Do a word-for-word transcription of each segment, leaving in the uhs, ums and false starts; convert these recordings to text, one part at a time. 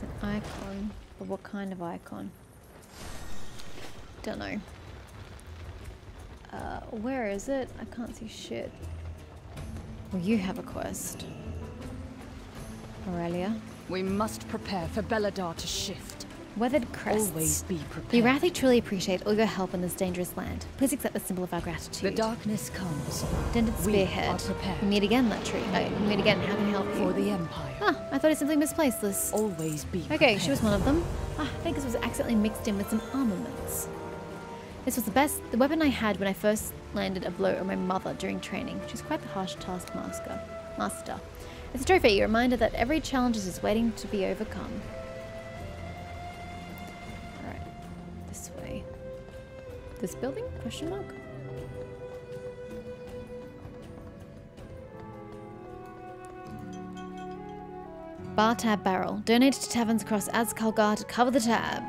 There's an icon, but what kind of icon? Don't know. Uh, where is it? I can't see shit. Well, you have a quest, Aurelia. We must prepare for Belladar to shift. Weathered crests. Always be prepared. We radly truly appreciate all your help in this dangerous land. Please accept the symbol of our gratitude. The darkness comes. Dented spearhead. We are prepared. We meet again, Latry. Oh, we meet again. How can I help you? For the Empire. Ah, I thought I simply misplaced this. Always be prepared. Okay, she was one of them. Ah, I think this was accidentally mixed in with some armaments. This was the best, the weapon I had when I first landed a blow on my mother during training. She's quite the harsh taskmaster. Master. It's a trophy, a reminder that every challenge is waiting to be overcome. Alright. This way. This building? Question mark? Bar tab barrel. Donated to taverns across Azkalgar to cover the tab.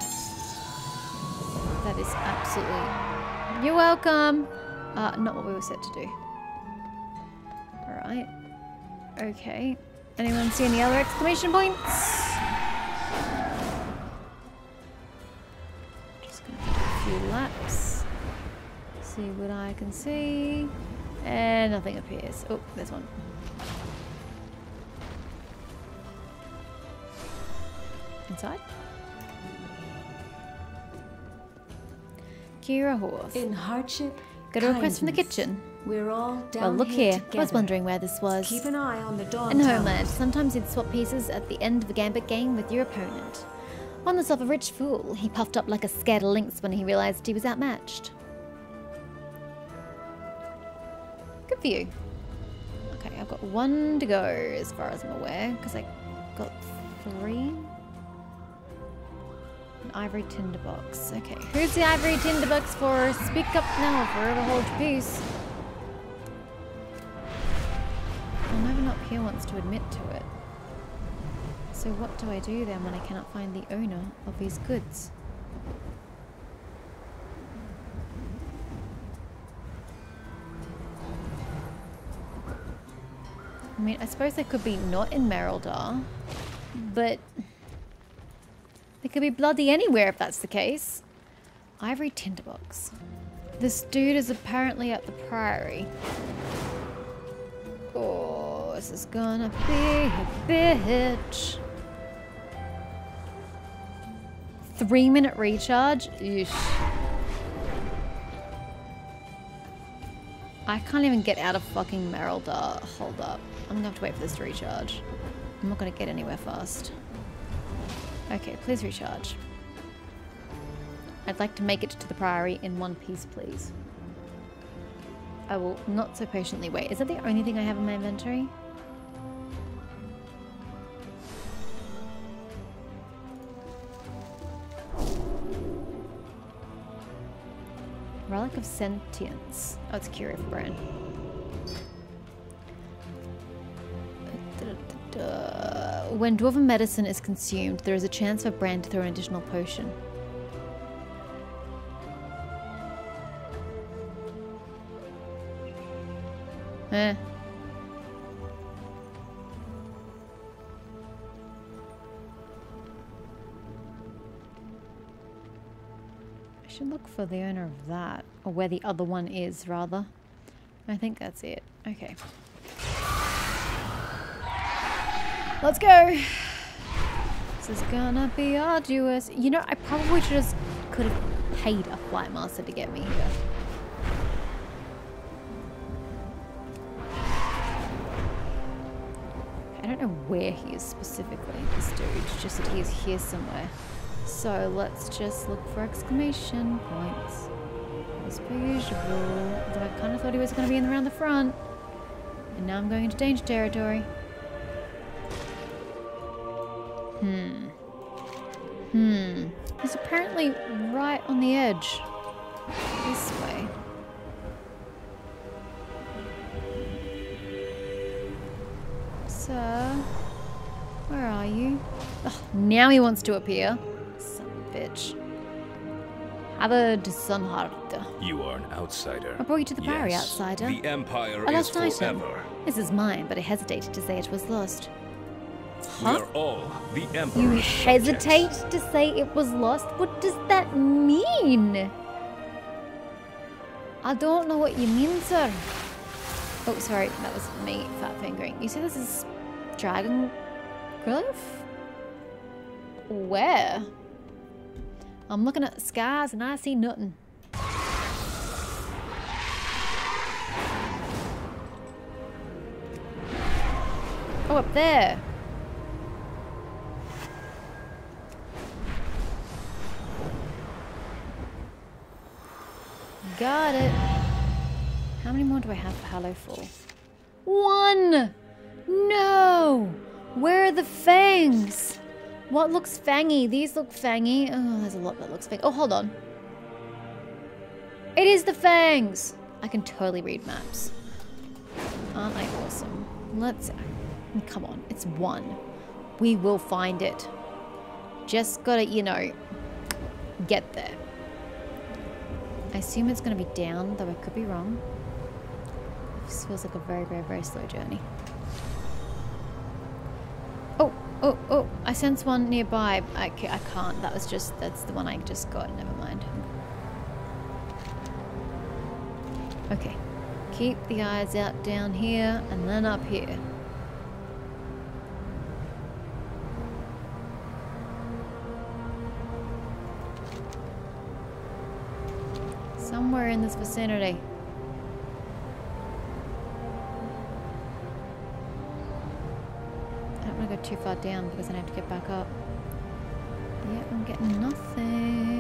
That is absolutely... You're welcome! Uh, not what we were set to do. Alright. Okay. Anyone see any other exclamation points? Just gonna do a few laps. See what I can see. And nothing appears. Oh, there's one. Inside? Gear a horse. In hardship, got a request from the kitchen. We're all down well, look here. Together. I was wondering where this was. Keep an eye on the dawn. In Homeland, sometimes you'd swap pieces at the end of a gambit game with your opponent. Won this off a rich fool. He puffed up like a scared lynx when he realized he was outmatched. Good for you. Okay, I've got one to go as far as I'm aware, because I got three. An ivory tinderbox. Okay, who's the ivory tinderbox for? Speak up now, forever hold your peace. Well, no one up here wants to admit to it. So what do I do then when I cannot find the owner of these goods? I mean, I suppose they could be not in Mereldar, but... It could be bloody anywhere if that's the case. Ivory tinderbox. This dude is apparently at the Priory. Oh, this is gonna be a bitch. Three minute recharge? Eesh. I can't even get out of fucking Mereldar. Hold up. I'm gonna have to wait for this to recharge. I'm not gonna get anywhere fast. Okay, please recharge. I'd like to make it to the Priory in one piece, please. I will not so patiently wait. Is that the only thing I have in my inventory? Relic of Sentience. Oh, it's Curio for Bran. When dwarven medicine is consumed, there is a chance for Bran to throw an additional potion. Eh. I should look for the owner of that, or where the other one is, rather. I think that's it. Okay. Let's go! This is gonna be arduous. You know, I probably should have could have paid a flight master to get me here. I don't know where he is specifically, this dude, just that he is here somewhere. So let's just look for exclamation points. As per usual. Although I kind of thought he was gonna be in around the front. And now I'm going into danger territory. Hmm. Hmm. He's apparently right on the edge. This way. Sir, where are you? Oh, now he wants to appear. Son of a bitch. Abad Sunharta. You are an outsider. I brought you to the Priory, yes, outsider. The Empire is forever. This is mine, but I hesitated to say it was lost. Huh? We are all the Emperor's you hesitate subjects. To say it was lost? What does that mean? I don't know what you mean, sir. Oh, sorry, that was me fat fingering. You say this is Dragon Grove? Where? I'm looking at the skies and I see nothing. Oh, up there. Got it. How many more do I have for Hallowfall? One! No! Where are the fangs? What looks fangy? These look fangy. Oh, there's a lot that looks fangy. Oh, hold on. It is the fangs! I can totally read maps. Aren't I awesome? Let's... Come on, it's one. We will find it. Just gotta, you know, get there. I assume it's gonna be down, though I could be wrong. This feels like a very, very, very slow journey. Oh, oh, oh, I sense one nearby. I, I can't, that was just, that's the one I just got, never mind. Okay, keep the eyes out down here and then up here. Somewhere in this vicinity. I don't want to go too far down because then I have to get back up. Yeah, I'm getting nothing.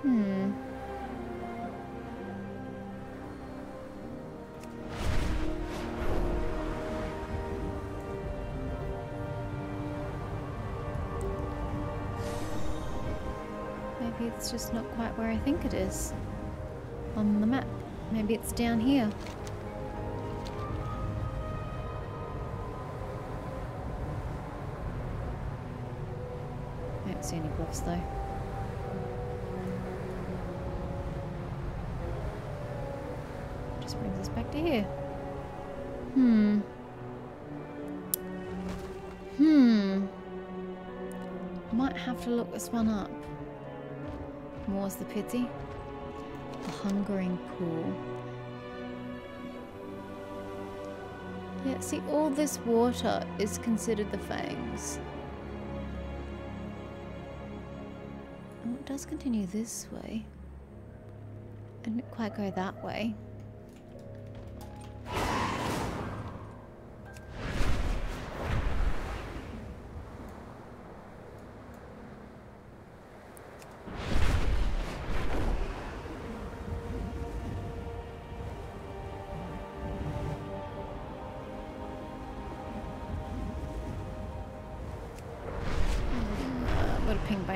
Hmm. It's just not quite where I think it is on the map. Maybe it's down here. I don't see any bluffs though. Just brings us back to here. Hmm. Hmm. Might have to look this one up. More's the pity. The hungering pool. Yeah, see, all this water is considered the fangs. Oh, it does continue this way. I didn't quite go that way.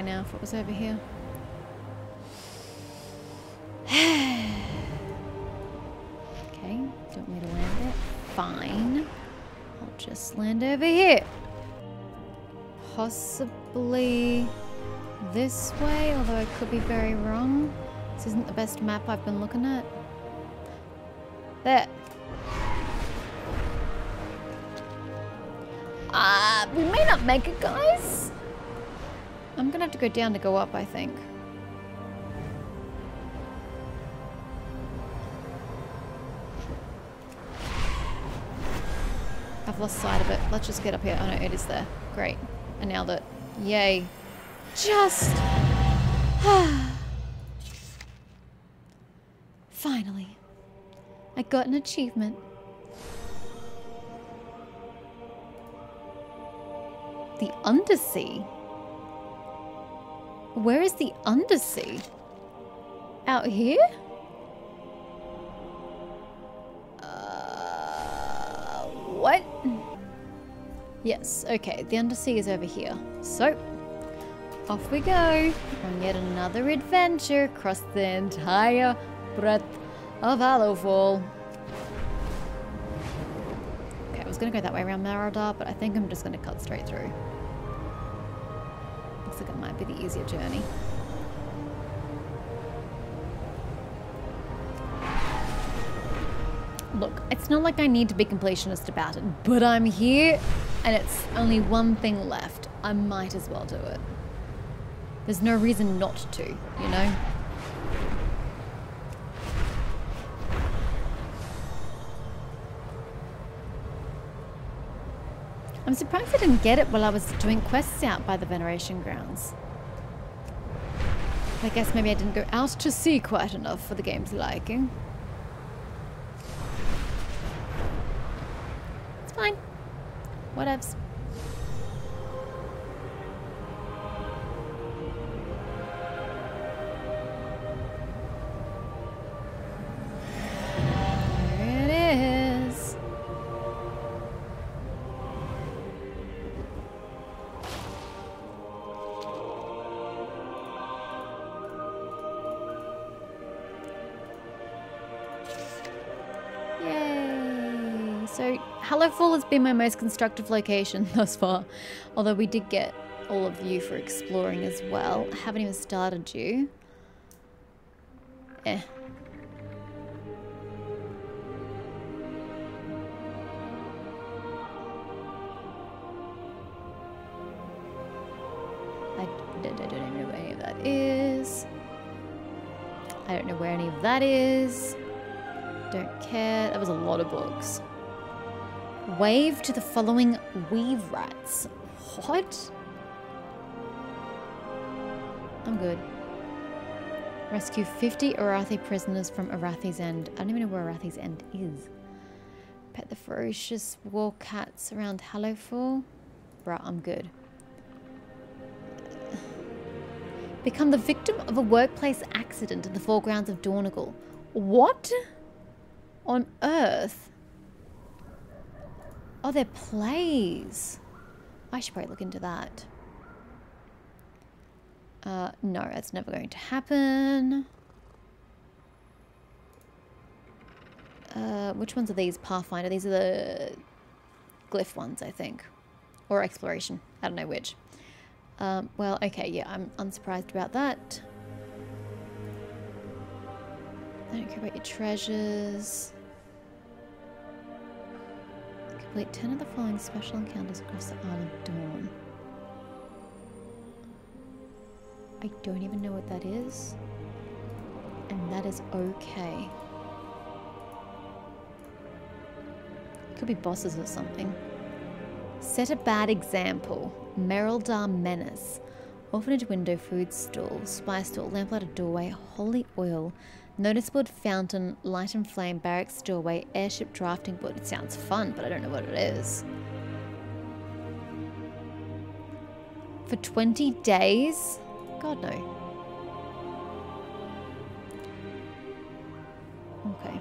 If it was over here. Okay, don't need to land it. Fine. I'll just land over here. Possibly this way, although I could be very wrong. This isn't the best map I've been looking at. There. Ah, uh, we may not make it, guys. I'm gonna have to go down to go up, I think. I've lost sight of it. Let's just get up here. Oh no, it is there. Great. I nailed it. Yay. Just... Finally. I got an achievement. The Undersea? Where is the Undersea? Out here? Uh, what? Yes, okay, the Undersea is over here. So, off we go on yet another adventure across the entire breadth of Hallowfall. Okay, I was gonna go that way around Mereldar, but I think I'm just gonna cut straight through. Looks like it might be the easier journey. Look, it's not like I need to be completionist about it, but I'm here and it's only one thing left. I might as well do it. There's no reason not to, you know? I'm surprised I didn't get it while I was doing quests out by the Veneration Grounds. I guess maybe I didn't go out to sea quite enough for the game's liking. It's fine. Whatevs. Hallowfall has been my most constructive location thus far, although we did get all of you for exploring as well. I haven't even started you. Eh. I don't, I don't know where any of that is. I don't know where any of that is. Don't care. That was a lot of books. Wave to the following weave rats. What? I'm good. Rescue fifty Arathi prisoners from Arathi's End. I don't even know where Arathi's End is. Pet the ferocious war cats around Hallowfall. Bruh, I'm good. Become the victim of a workplace accident in the foregrounds of Dornogal. What on earth? Oh, they're plays. I should probably look into that. Uh, no, that's never going to happen. Uh, which ones are these? Pathfinder. These are the glyph ones, I think. Or exploration. I don't know which. Um, well, okay, yeah, I'm unsurprised about that. I don't care about your treasures. Complete ten of the following special encounters across the Isle of Dawn. I don't even know what that is. And that is okay. It could be bosses or something. Set a bad example. Mereldar menace. Orphanage window, food stall, spice stall, lamplighter doorway, holy oil, noticeboard fountain, light and flame, barracks doorway, airship drafting board. It sounds fun, but I don't know what it is. For twenty days? God, no. Okay.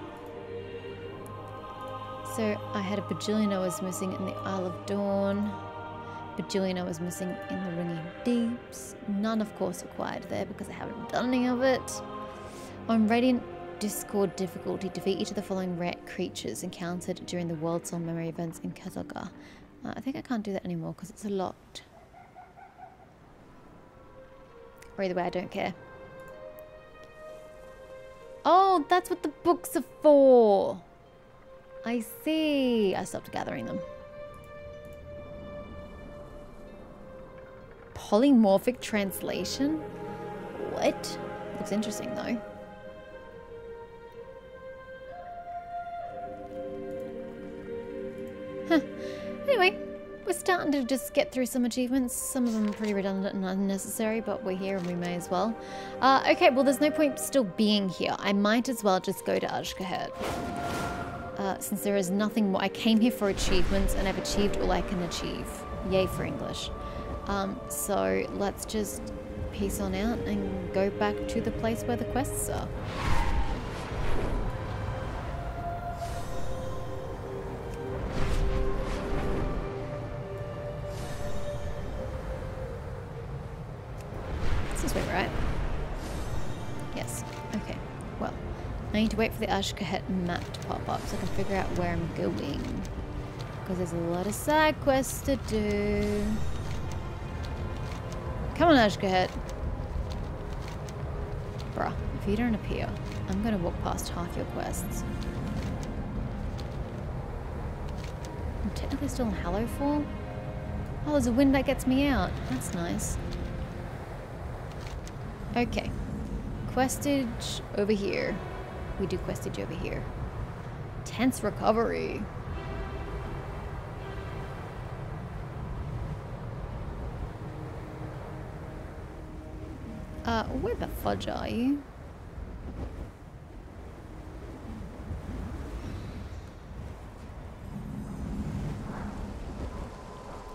So I had a bajillion I was missing in the Isle of Dawn. Bajillion I was missing in the Ringing Deeps. None, of course, required there because I haven't done any of it. On Radiant Discord difficulty, defeat each of the following rare creatures encountered during the World Soul Memory events in Khazoga. Uh, I think I can't do that anymore because it's a lot. Or either way, I don't care. Oh, that's what the books are for! I see. I stopped gathering them. Polymorphic translation? What? Looks interesting though. Huh. Anyway, we're starting to just get through some achievements. Some of them are pretty redundant and unnecessary, but we're here and we may as well. Uh, okay, well there's no point still being here. I might as well just go to Ashkahet. Uh, since there is nothing more. I came here for achievements and I've achieved all I can achieve. Yay for English. Um, so let's just peace on out and go back to the place where the quests are. This is where we're at. Yes. Okay. Well, I need to wait for the Ashkahet map to pop up so I can figure out where I'm going. Because there's a lot of side quests to do. Come on, Ashkahet. Bruh, if you don't appear, I'm gonna walk past half your quests. I'm technically still in Hallowfall. Oh, there's a wind that gets me out. That's nice. Okay. Questage over here. We do questage over here. Tense recovery. Uh, where the fudge are you?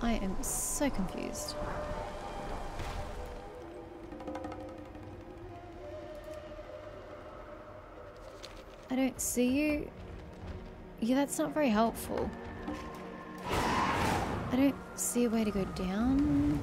I am so confused. I don't see you. Yeah, that's not very helpful. I don't see a way to go down.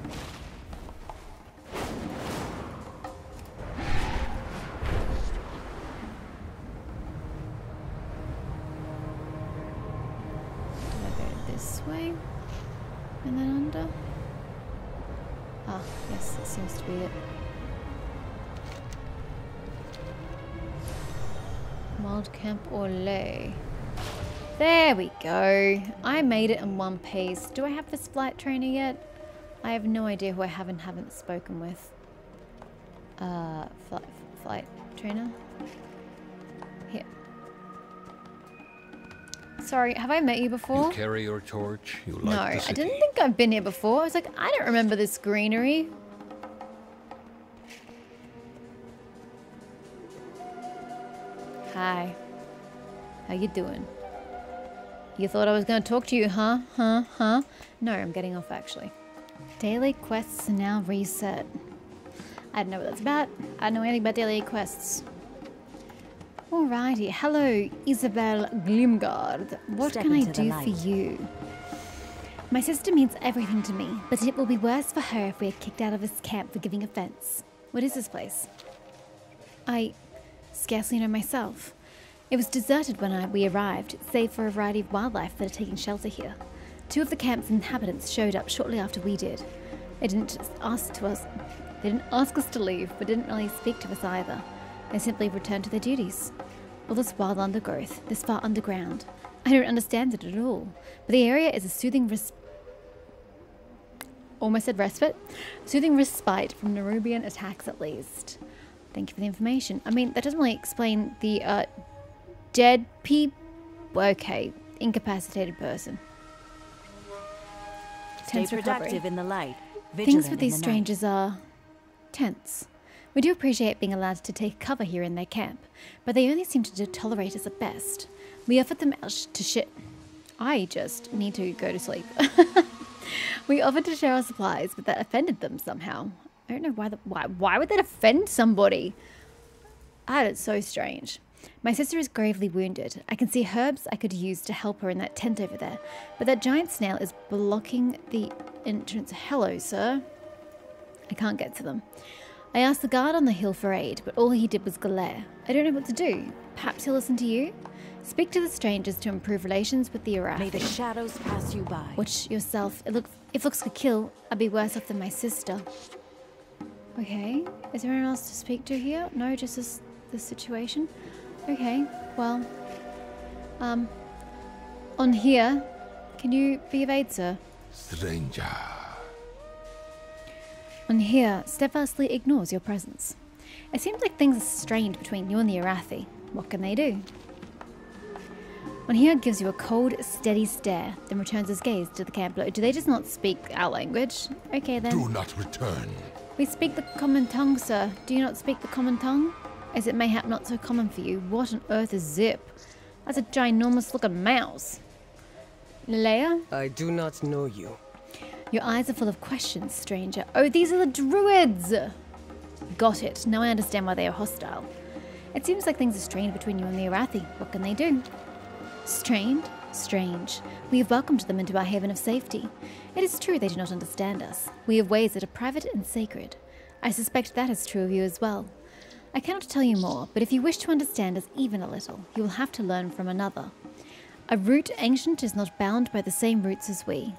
There we go. I made it in one piece. Do I have this flight trainer yet? I have no idea who I have and haven't spoken with. Uh, fl flight trainer? Here. Sorry, have I met you before? You carry your torch. You like no, the city. I didn't think I've been here before. I was like, I don't remember this greenery. Hi. How you doing? You thought I was going to talk to you, huh? Huh? Huh? No, I'm getting off, actually. Daily quests now reset. I don't know what that's about. I don't know anything about daily quests. Alrighty. Hello, Isabel Glimgard. What Step can I do for you? My sister means everything to me, but it will be worse for her if we are kicked out of this camp for giving offense. What is this place? I scarcely know myself. It was deserted when I, we arrived, save for a variety of wildlife that are taking shelter here. Two of the camp's inhabitants showed up shortly after we did. They didn't ask to us, they didn't ask us to leave, but didn't really speak to us either. They simply returned to their duties. All this wild undergrowth, this far underground, I don't understand it at all. But the area is a soothing res- almost said respite, soothing respite from Nerubian attacks at least. Thank you for the information. I mean, that doesn't really explain the. Uh, Dead people. Okay, incapacitated person. Stay productive in the light. Things with these strangers are tense. We do appreciate being allowed to take cover here in their camp, but they only seem to tolerate us at best. We offered them to shit. I just need to go to sleep. We offered to share our supplies, but that offended them somehow. I don't know why. The, why? Why would that offend somebody? Ah, it's so strange. My sister is gravely wounded. I can see herbs I could use to help her in that tent over there, but that giant snail is blocking the entrance. Hello, sir. I can't get to them. I asked the guard on the hill for aid, but all he did was glare. I don't know what to do. Perhaps he'll listen to you? Speak to the strangers to improve relations with the Arathi. May the shadows pass you by. Watch yourself. It looks, if looks could kill, I'd be worse off than my sister. Okay. Is there anyone else to speak to here? No, just this, this situation. Okay, well, um, on here, can you be of aid, sir? Stranger. On here, steadfastly ignores your presence. It seems like things are strained between you and the Arathi. What can they do? On here gives you a cold, steady stare, then returns his gaze to the camp below. Do they just not speak our language? Okay, then. Do not return. We speak the common tongue, sir. Do you not speak the common tongue? As it mayhap not so common for you. What on earth is Zip? That's a ginormous looking mouse. Leia? I do not know you. Your eyes are full of questions, stranger. Oh, these are the druids! Got it. Now I understand why they are hostile. It seems like things are strained between you and the Arathi. What can they do? Strained? Strange. We have welcomed them into our haven of safety. It is true they do not understand us. We have ways that are private and sacred. I suspect that is true of you as well. I cannot tell you more, but if you wish to understand us even a little, you will have to learn from another. A root ancient is not bound by the same roots as we.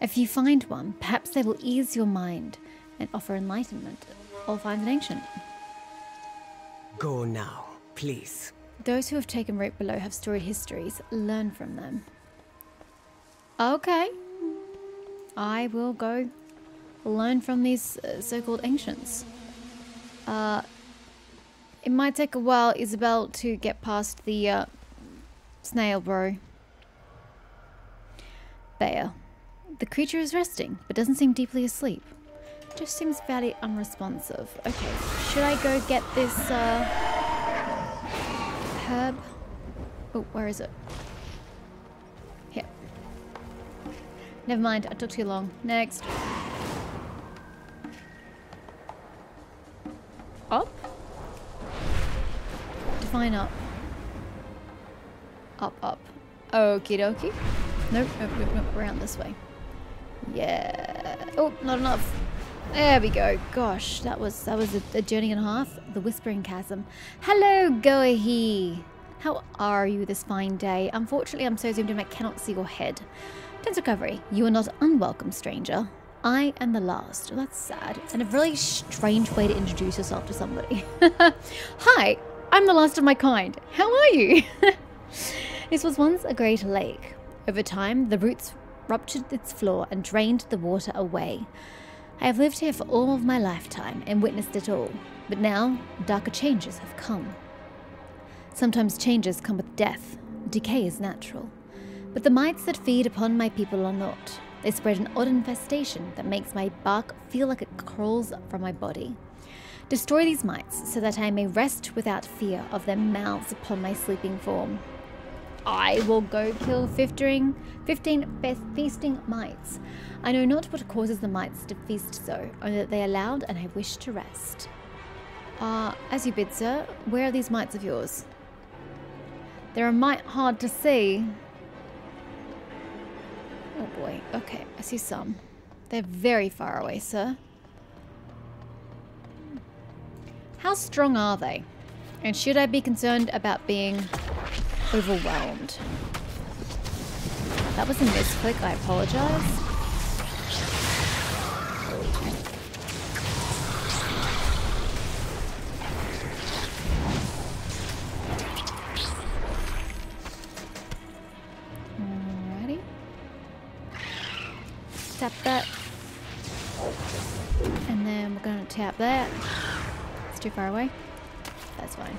If you find one, perhaps they will ease your mind and offer enlightenment, or find an ancient. Go now, please. Those who have taken root below have storied histories. Learn from them. Okay. I will go learn from these uh, so-called ancients. Uh, it might take a while, Isabel, to get past the uh, snail, bro. There. The creature is resting, but doesn't seem deeply asleep. Just seems fairly unresponsive. Okay, should I go get this uh, herb? Oh, where is it? Here. Never mind, I took too long. Next. Up? Define up. Up, up. Okie dokie. Nope, nope, nope, nope. Around this way. Yeah. Oh, not enough. There we go. Gosh, that was that was a, a journey and a half. The Whispering Chasm. Hello, Goahee. How are you this fine day? Unfortunately, I'm so zoomed in I cannot see your head. Tense recovery. You are not unwelcome, stranger. I am the last. Well, that's sad. And a really strange way to introduce yourself to somebody. Hi, I'm the last of my kind. How are you? This was once a great lake. Over time, the roots ruptured its floor and drained the water away. I have lived here for all of my lifetime and witnessed it all, but now darker changes have come. Sometimes changes come with death. Decay is natural. But the mites that feed upon my people are not. They spread an odd infestation that makes my bark feel like it crawls from my body. Destroy these mites so that I may rest without fear of their mouths upon my sleeping form. I will go kill fifteen feasting mites. I know not what causes the mites to feast so, only that they are loud and I wish to rest. Ah, uh, as you bid, sir, where are these mites of yours? They're a mite hard to see. Oh boy, okay, I see some. They're very far away, sir. How strong are they? And should I be concerned about being overwhelmed? That was a misclick, I apologize. Alrighty. Tap that. And then we're gonna tap that. It's too far away. That's fine.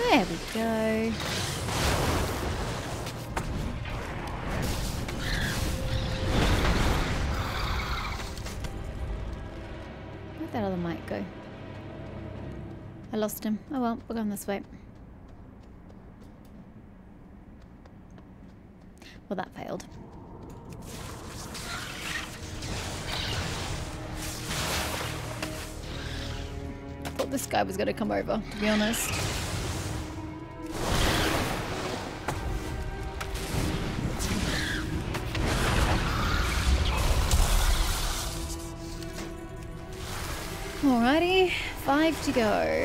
There we go. Where'd that other mite go? I lost him. Oh well, we're going this way. Well, that failed. I thought this guy was going to come over, to be honest. Alrighty, five to go.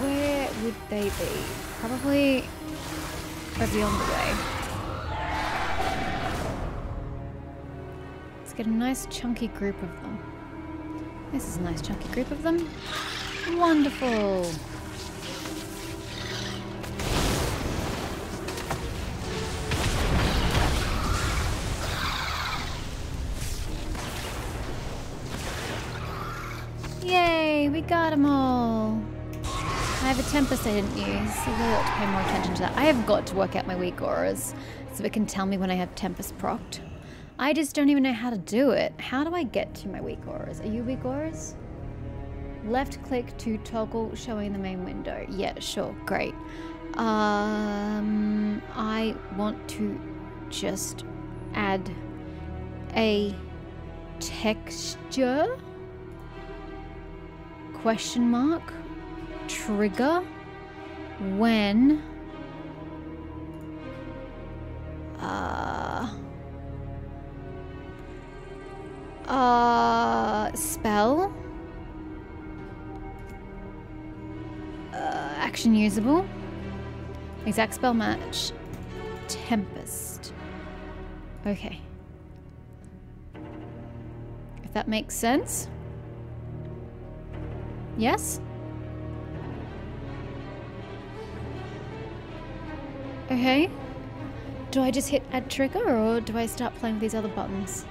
Where would they be? Probably over beyond the way. Let's get a nice chunky group of them. This is a nice chunky group of them. Wonderful. We got them all. I have a Tempest I didn't use. I really ought to pay more attention to that. I have got to work out my WeakAuras so it can tell me when I have Tempest procced. I just don't even know how to do it. How do I get to my WeakAuras? Are you WeakAuras? Left click to toggle showing the main window. Yeah, sure, great. Um, I want to just add a texture. Question mark, trigger, when, uh, uh, spell, uh, action usable, exact spell match, Tempest. Okay. If that makes sense. Yes? Okay. Do I just hit add trigger or do I start playing with these other buttons?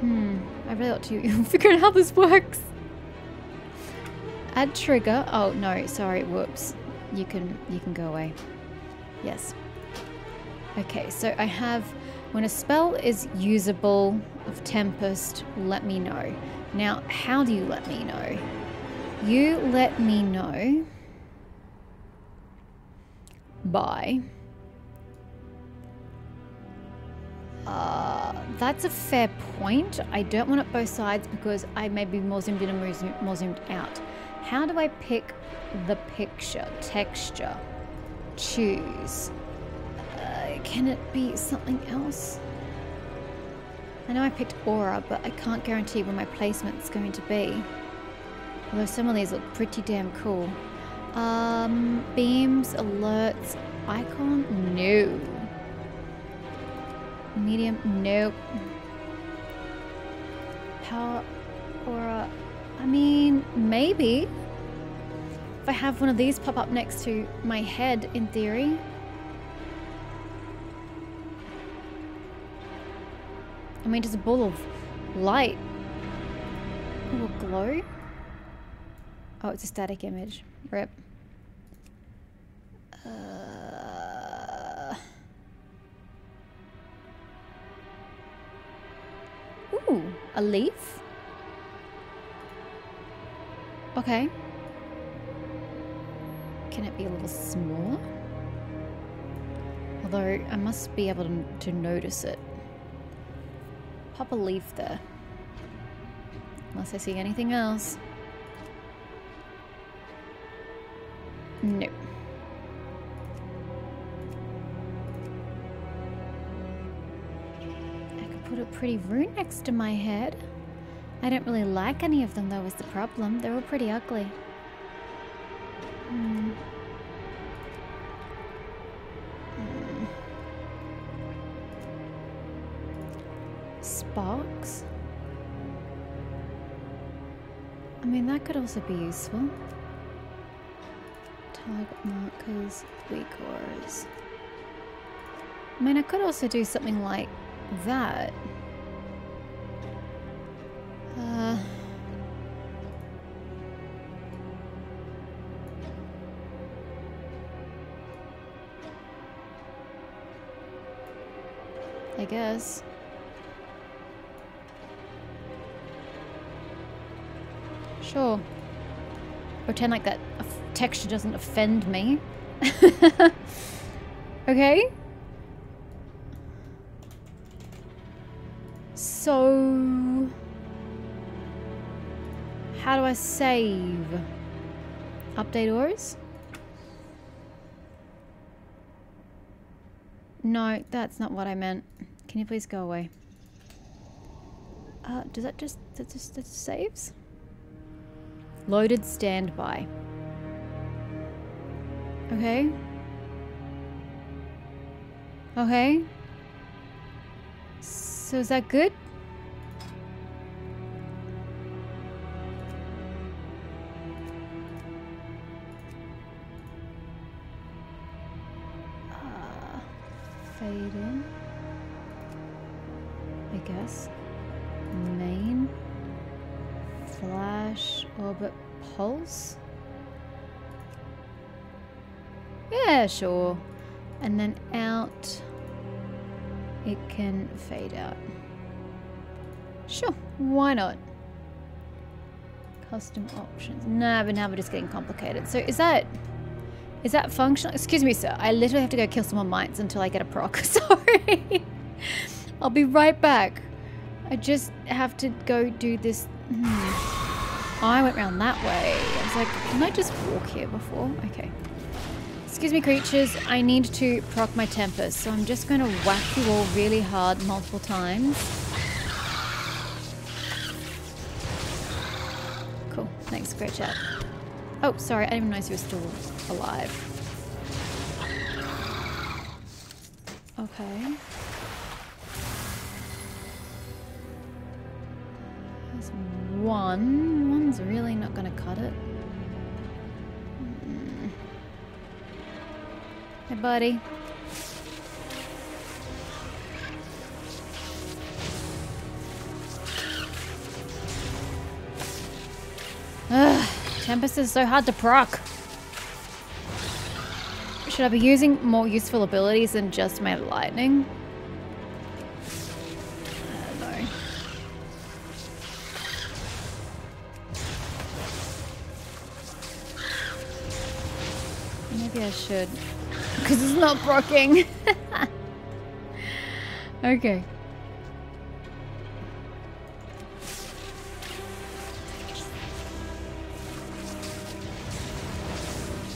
Hmm. I really ought to figure out how this works. Add trigger. Oh no, sorry, whoops. You can you can go away. Yes. Okay, so I have when a spell is usable of Tempest, let me know. Now, how do you let me know? You let me know by uh, that's a fair point. I don't want it both sides because I may be more zoomed in and more zoomed, more zoomed out. How do I pick the picture? Texture. Choose. Uh, can it be something else? I know I picked aura, but I can't guarantee where my placement's going to be. Although some of these look pretty damn cool. Um, beams, alerts, icon? No. Medium? Nope. Power, aura? I mean, maybe. If I have one of these pop up next to my head, in theory. I mean, just a ball of light. It will glow. Oh, it's a static image. Rip. Uh... Ooh, a leaf? Okay. Can it be a little smaller? Although, I must be able to, to notice it. Pop a leaf there. Unless I see anything else. No. I could put a pretty rune next to my head. I don't really like any of them though is the problem. They're all pretty ugly. Mm. Mm. Sparks. I mean, that could also be useful. Target markers, weak auras. I mean, I could also do something like that. Uh, I guess. Sure. Pretend like that texture doesn't offend me. Okay. So, how do I save? Update auras? No, that's not what I meant. Can you please go away? Uh, does that just that just that just saves? Loaded standby. Okay. Okay. So is that good? Uh, fade in. I guess. Main. Flash. Orbit. Pulse. Yeah, sure. And then out. It can fade out. Sure, why not? Custom options. Nah, but now we're just getting complicated. So is that is that functional? Excuse me, sir. I literally have to go kill some more mites until I get a proc. Sorry. I'll be right back. I just have to go do this. Hmm. I went round that way. I was like, can I just walk here before? Okay. Excuse me, creatures, I need to proc my Tempest, so I'm just going to whack you all really hard multiple times. Cool, thanks, great chat. Oh, sorry, I didn't even notice you were still alive. Okay. There's one. One's really not going to cut it. Hey, buddy. Ugh, Tempest is so hard to proc. Should I be using more useful abilities than just made lightning? Uh, no. Maybe I should. Because it's not proccing. Okay.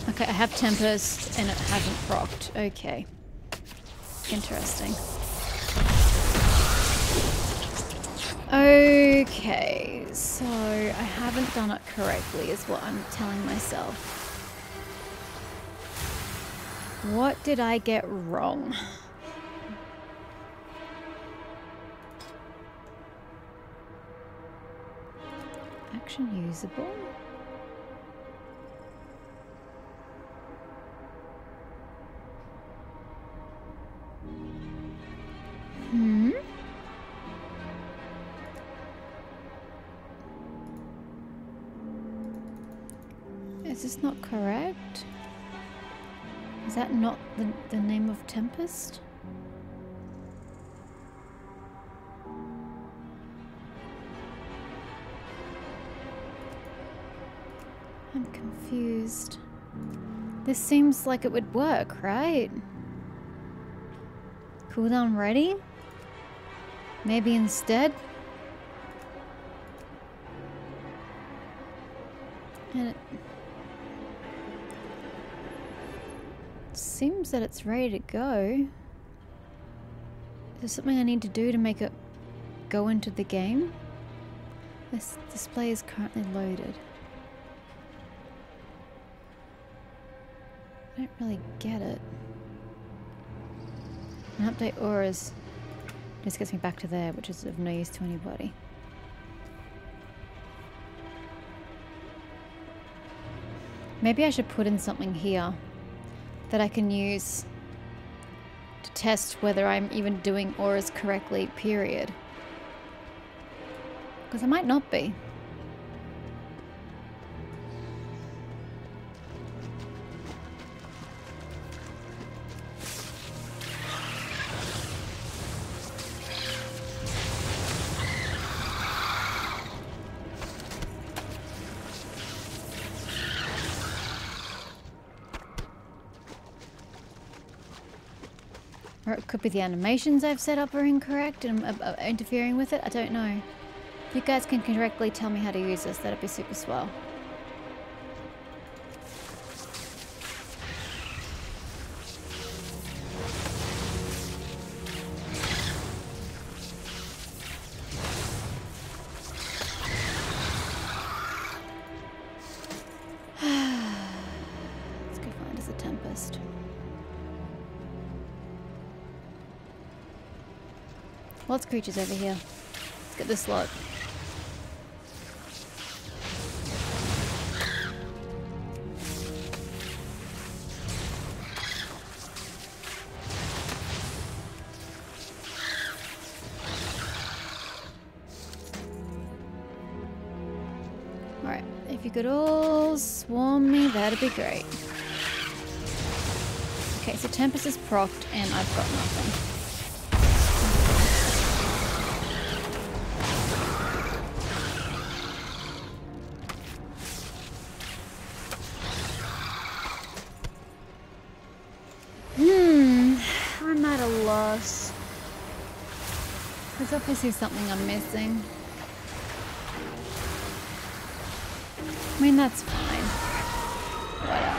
Okay, I have Tempest and it hasn't procced. Okay. Interesting. Okay, so I haven't done it correctly is what I'm telling myself. What did I get wrong? Action usable? Hmm. Is this not correct? Is that not the, the name of Tempest? I'm confused. This seems like it would work, right? Cooldown ready? Maybe instead? And it seems that it's ready to go. Is there something I need to do to make it go into the game? This display is currently loaded. I don't really get it. An update auras. This gets me back to there, which is of no use to anybody. Maybe I should put in something here that I can use to test whether I'm even doing auras correctly, period. Because I might not be. Could be the animations I've set up are incorrect and I'm uh, interfering with it. I don't know. If you guys can correctly tell me how to use this, that'd be super swell. Lots of creatures over here. Let's get this lot. Alright, if you could all swarm me, that'd be great. Okay, so Tempest is procced and I've got nothing. Obviously something I'm missing. I mean, that's fine. Whatever.